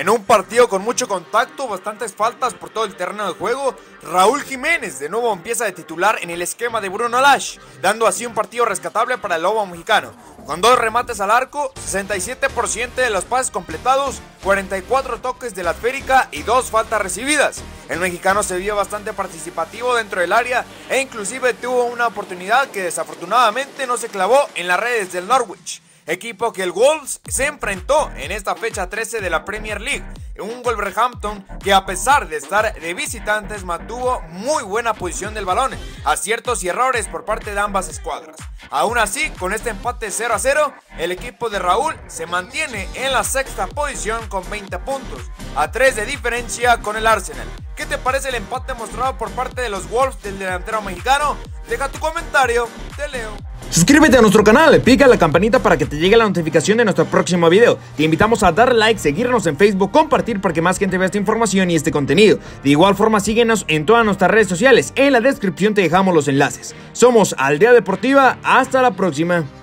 en un partido con mucho contacto, bastantes faltas por todo el terreno de juego. Raúl Jiménez de nuevo empieza de titular en el esquema de Bruno Lage, dando así un partido rescatable para el lobo mexicano. Con 2 remates al arco, 67% de los pases completados, 44 toques de la esférica y 2 faltas recibidas. El mexicano se vio bastante participativo dentro del área e inclusive tuvo una oportunidad que desafortunadamente no se clavó en las redes del Norwich, equipo que el Wolves se enfrentó en esta fecha 13 de la Premier League. Un Wolverhampton que a pesar de estar de visitantes mantuvo muy buena posición del balón, aciertos y errores por parte de ambas escuadras. Aún así, con este empate 0-0, el equipo de Raúl se mantiene en la sexta posición con 20 puntos, a 3 de diferencia con el Arsenal. ¿Qué te parece el empate mostrado por parte de los Wolves del delantero mexicano? Deja tu comentario, te leo. Suscríbete a nuestro canal, pica la campanita para que te llegue la notificación de nuestro próximo video. Te invitamos a dar like, seguirnos en Facebook, compartir para que más gente vea esta información y este contenido. De igual forma, síguenos en todas nuestras redes sociales. En la descripción te dejamos los enlaces. Somos Aldea Deportiva, hasta la próxima.